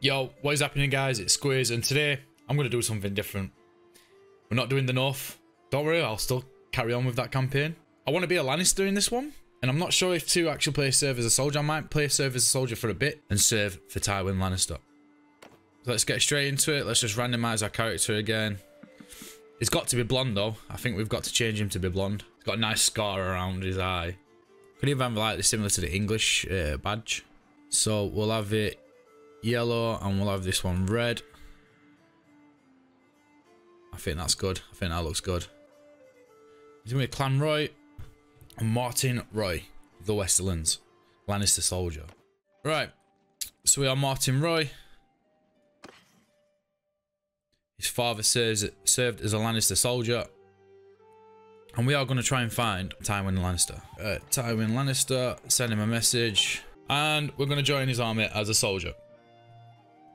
Yo, what is happening guys, it's Squeez, and today I'm going to do something different. We're not doing the North. Don't worry, I'll still carry on with that campaign. I want to be a Lannister in this one, and I'm not sure if to actually play Serve As A Soldier. I might play Serve As A Soldier for a bit and serve for Tywin Lannister. So let's get straight into it. Let's just randomise our character again. He's got to be blonde though. I think we've got to change him to be blonde. He's got a nice scar around his eye. Could even have like this similar to the English badge. So we'll have it yellow and we'll have this one red. I think that's good. I think that looks good. He's going to be Clan Roy and Martin Roy, the Westerlands, Lannister soldier. Right, so we are Martin Roy. His father served as a Lannister soldier. And we are going to try and find Tywin Lannister. Tywin Lannister, send him a message. And we're going to join his army as a soldier.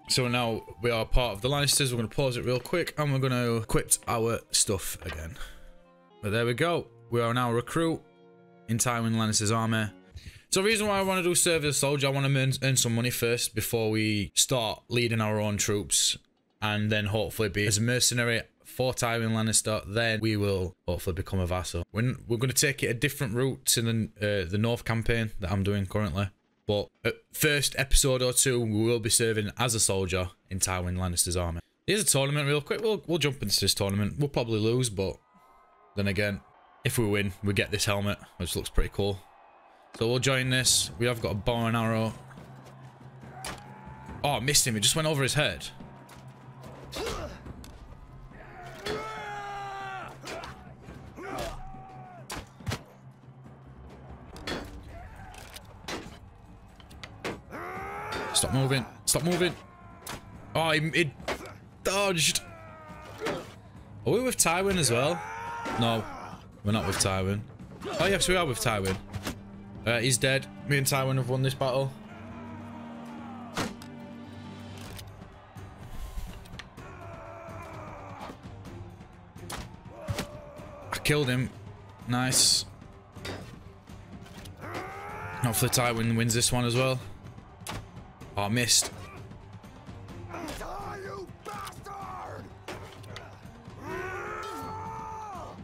So now we are part of the Lannisters. We're going to pause it real quick and we're going to equip our stuff again. But there we go. We are now a recruit in Tywin Lannister's army. So the reason why I want to do serve as a soldier, I want to earn some money first before we start leading our own troops. And then hopefully be as a mercenary for Tywin Lannister. Then we will hopefully become a vassal. We're going to take it a different route to the North campaign that I'm doing currently. But first episode or two, we will be serving as a soldier in Tywin Lannister's army. Here's a tournament real quick. We'll jump into this tournament. We'll probably lose, but then again, if we win, we get this helmet, which looks pretty cool. So we'll join this. We have got a bow and arrow. Oh, I missed him. It just went over his head. Stop moving. Stop moving. Oh, it dodged. Are we with Tywin as well? No, we're not with Tywin. Oh, yes, we are with Tywin. He's dead. Me and Tywin have won this battle. I killed him. Nice. Hopefully Tywin wins this one as well. Oh, I missed. You bastard!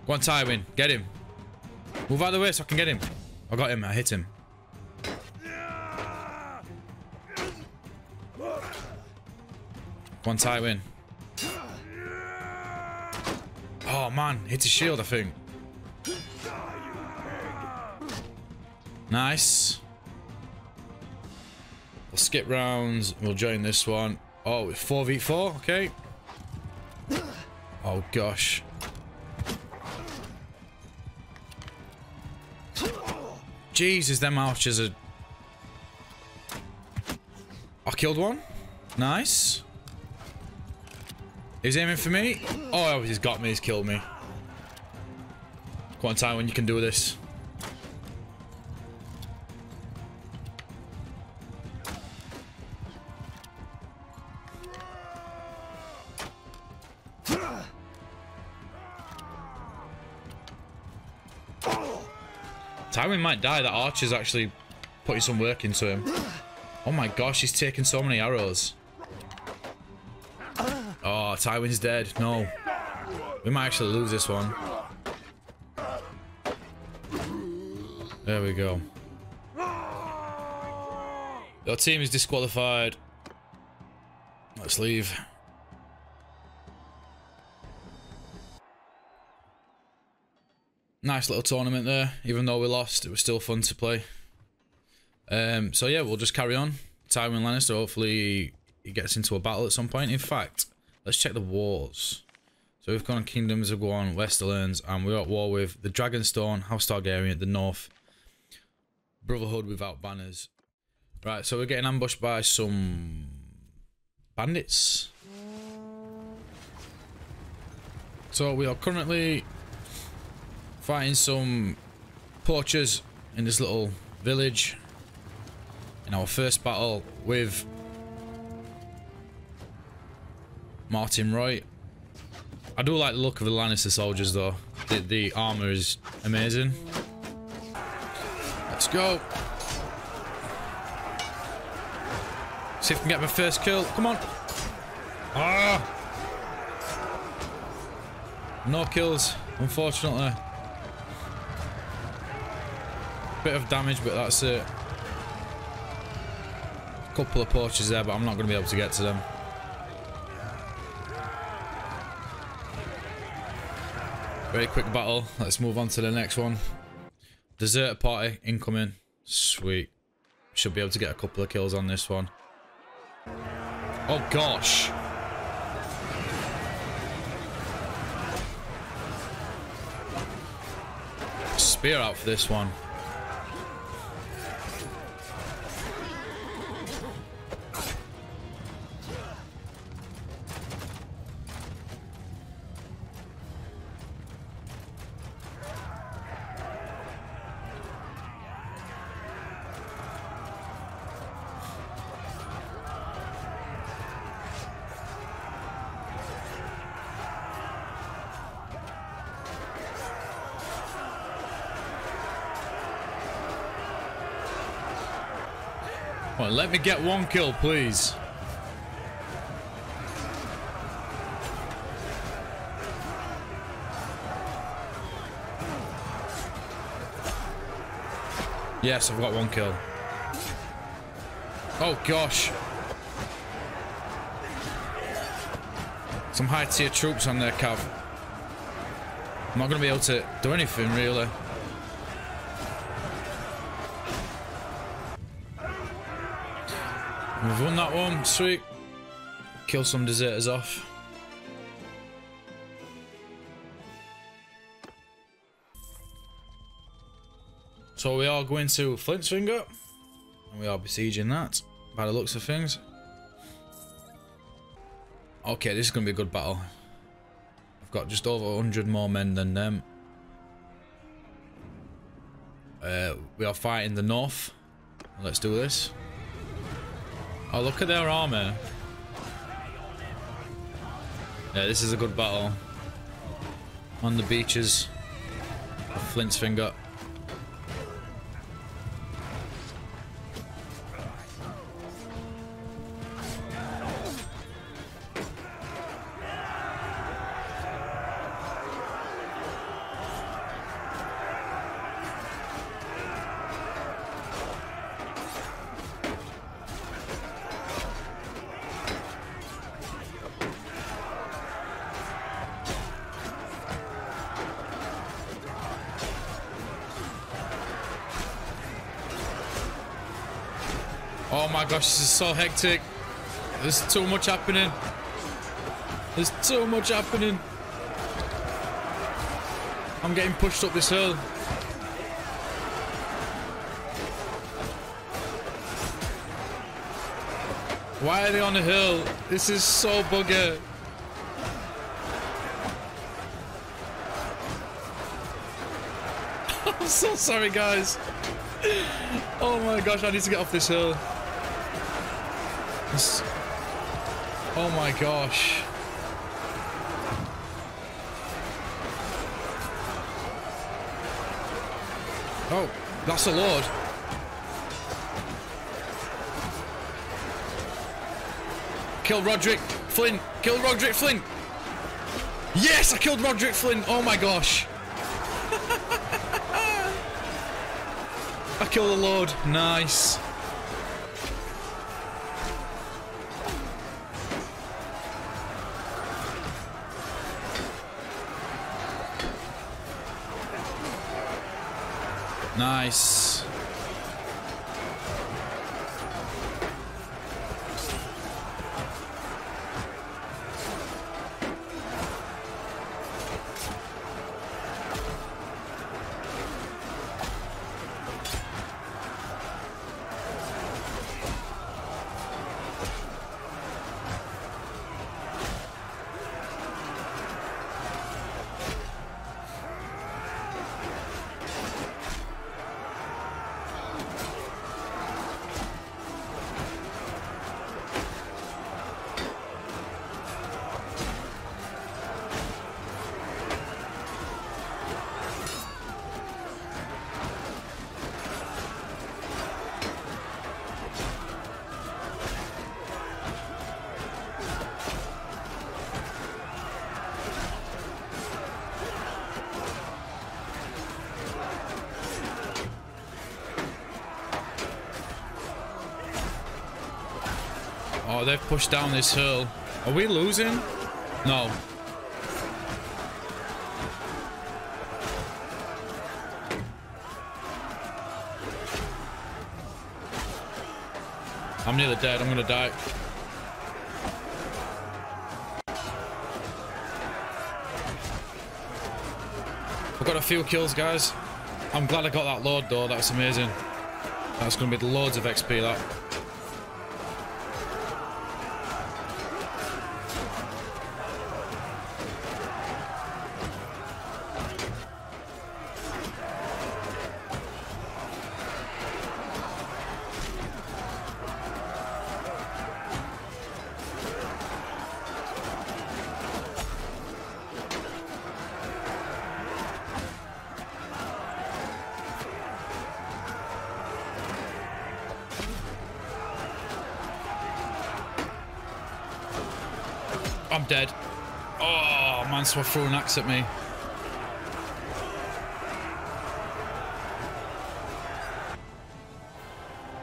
Go on, Tywin. Get him. Move out of the way so I can get him. I got him. I hit him. Go on, Tywin. Oh, man. Hit his shield, I think. Nice. We'll skip rounds. We'll join this one. Oh, it's 4v4. Okay. Oh, gosh. Jesus, them archers are... I killed one. Nice. He's aiming for me. Oh, he's got me. He's killed me. Come on, Tywin. You can do this. Tywin might die. That archer's actually putting some work into him. Oh my gosh, he's taking so many arrows. Oh, Tywin's dead. No. We might actually lose this one. There we go. Your team is disqualified. Let's leave. Nice little tournament there. Even though we lost, it was still fun to play. So yeah, we'll just carry on. Tywin Lannister, hopefully he gets into a battle at some point. In fact, let's check the wars. So we've gone Kingdoms of Gone, Westerlands, and we're at war with the Dragonstone, House Targaryen, the North, Brotherhood without banners. Right, so we're getting ambushed by some bandits. So we are currently fighting some poachers in this little village in our first battle with Martin Roy. I do like the look of the Lannister soldiers though. The armor is amazing. Let's go. see if I can get my first kill. Come on. Ah! No kills, unfortunately. Bit of damage, but that's it. Couple of poachers there, but I'm not going to be able to get to them. Very quick battle. Let's move on to the next one. Dessert party incoming. Sweet. Should be able to get a couple of kills on this one. Oh gosh. Spear out for this one. Well, let me get one kill, please. Yes, I've got one kill. Oh, gosh. Some high-tier troops on there, Cav. I'm not going to be able to do anything, really. We've won that one, sweet. Kill some deserters off. So we are going to Flint's Finger, and we are besieging that, by the looks of things. Okay, this is going to be a good battle. I've got just over 100 more men than them. We are fighting the North. Let's do this. Oh, look at their armor. Yeah, this is a good battle. On the beaches of Flint's Finger. Oh my gosh, this is so hectic. There's too much happening. There's too much happening. I'm getting pushed up this hill. Why are they on a hill? This is so bugger. I'm so sorry, guys. Oh my gosh, I need to get off this hill. Oh my gosh. Oh, that's a lord. Kill Roderick Flynn. Kill Roderick Flynn. Yes, I killed Roderick Flynn. Oh my gosh. I killed the lord. Nice. Nice. Oh, they've pushed down this hill. Are we losing? No. I'm nearly dead. I'm gonna die. I've got a few kills, guys. I'm glad I got that load, though. That's amazing. That's gonna be loads of XP, that. I'm dead. Oh, man, so I threw an axe at me.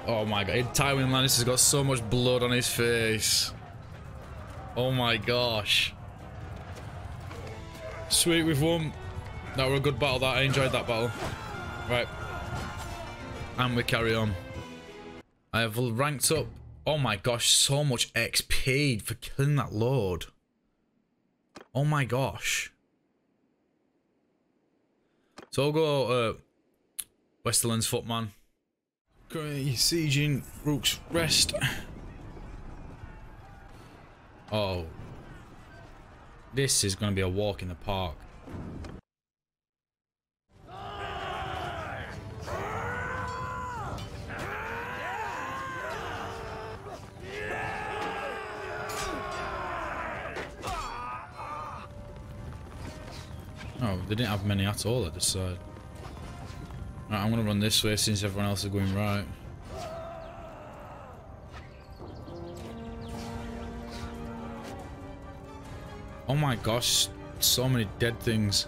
Oh, my God. Tywin Lannister's got so much blood on his face. Oh, my gosh. Sweet, we've won. That was a good battle, that. I enjoyed that battle. Right. And we carry on. I have ranked up. Oh, my gosh. So much XP for killing that lord. Oh my gosh. So I'll go Westerlands footman. Currently sieging Rook's Rest. Oh. This is going to be a walk in the park. Oh, they didn't have many at all at this side. Right, I'm gonna run this way since everyone else is going right. Oh my gosh, so many dead things.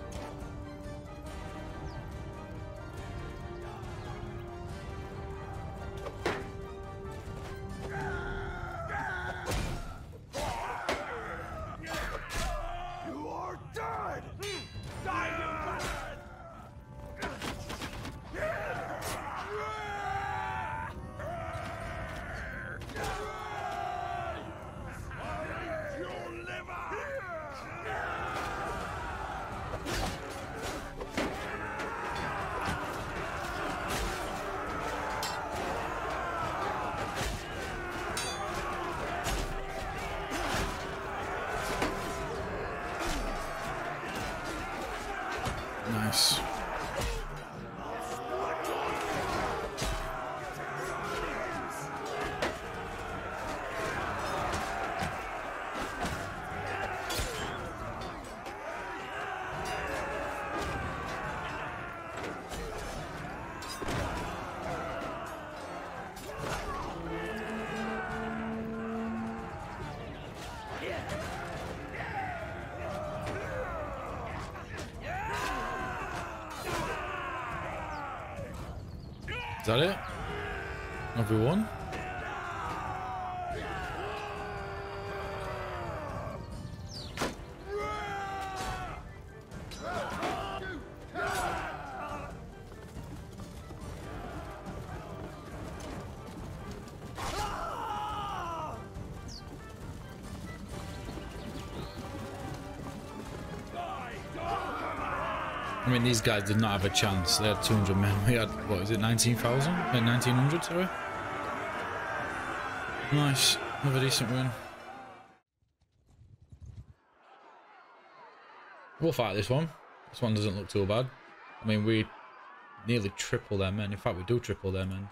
Nice. Is that it? Have we won? I mean, these guys did not have a chance. They had 200 men. We had, what is it, 19,000? 1900, sorry. Nice. Another decent win. We'll fight this one. This one doesn't look too bad. I mean, we nearly triple their men. In fact, we do triple their men.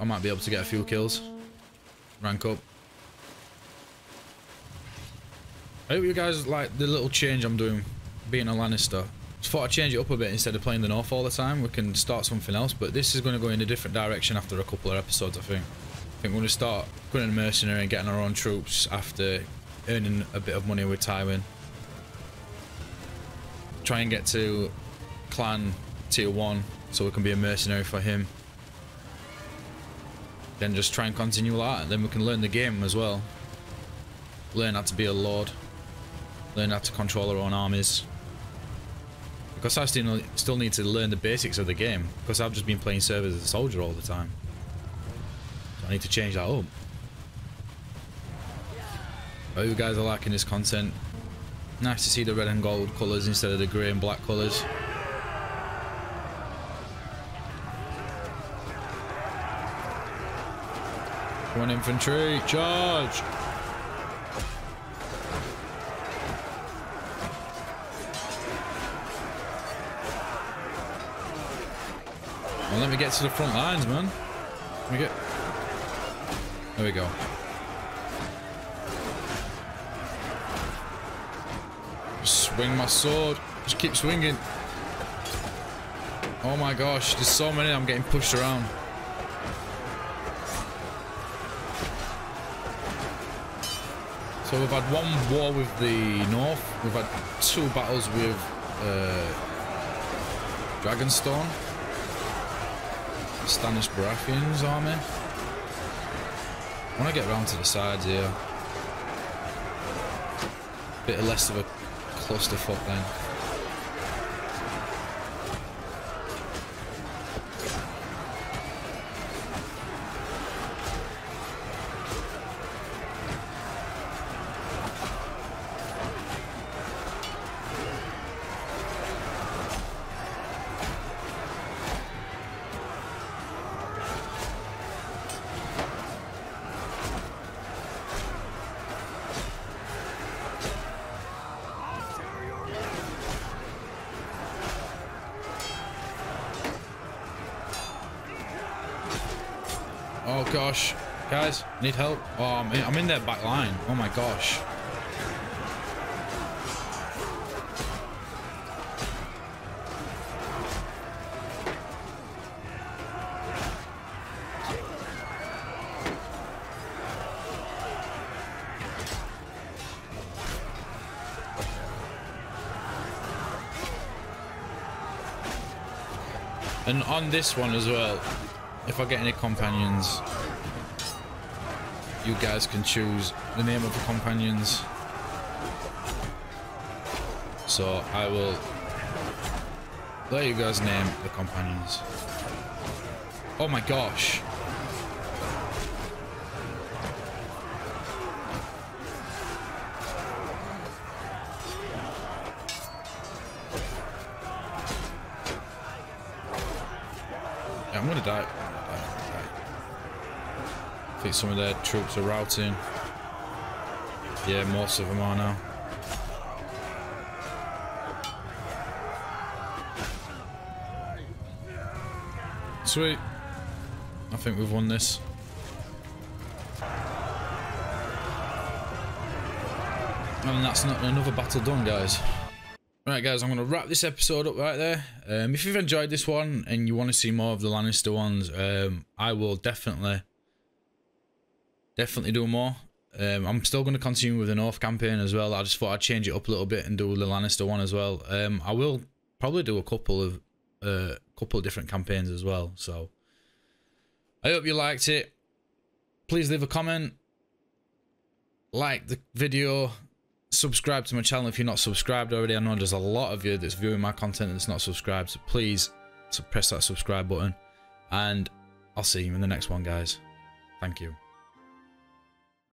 I might be able to get a few kills. Rank up. I hope you guys like the little change I'm doing, being a Lannister. Just thought I'd change it up a bit instead of playing the North all the time. We can start something else, but this is going to go in a different direction after a couple of episodes, I think. I think we're going to start going into mercenary and getting our own troops after earning a bit of money with Tywin. Try and get to clan tier 1 so we can be a mercenary for him. Then just try and continue that, and then we can learn the game as well. Learn how to be a lord. Learn how to control our own armies. Because I still need to learn the basics of the game. Because I've just been playing Serve As A Soldier all the time. So I need to change that up. I hope you guys are liking this content. Nice to see the red and gold colours instead of the grey and black colours. Come on, infantry, charge! Well, let me get to the front lines, man. Let me get... There we go. Just swing my sword. Just keep swinging. Oh my gosh, there's so many I'm getting pushed around. So we've had one war with the North, we've had two battles with Dragonstone, Stannis Baratheon's army. I want to get round to the sides here. Bit less of a clusterfuck then. Oh gosh, guys, need help. Oh, I'm in their back line. Oh my gosh. And on this one as well, if I get any companions, you guys can choose the name of the companions. So I will let you guys name the companions. Oh my gosh. Yeah, I'm gonna die. I think some of their troops are routing. Yeah, most of them are now. Sweet. I think we've won this. And that's not another battle done, guys. Right, guys, I'm going to wrap this episode up right there. If you've enjoyed this one and you want to see more of the Lannister ones, I will definitely do more. I'm still going to continue with the North campaign as well. I just thought I'd change it up a little bit and do the Lannister one as well. I will probably do a couple of different campaigns as well. So I hope you liked it. Please leave a comment, like the video, subscribe to my channel if you're not subscribed already. I know there's a lot of you that's viewing my content that's not subscribed, so please press that subscribe button, and I'll see you in the next one, guys. Thank you.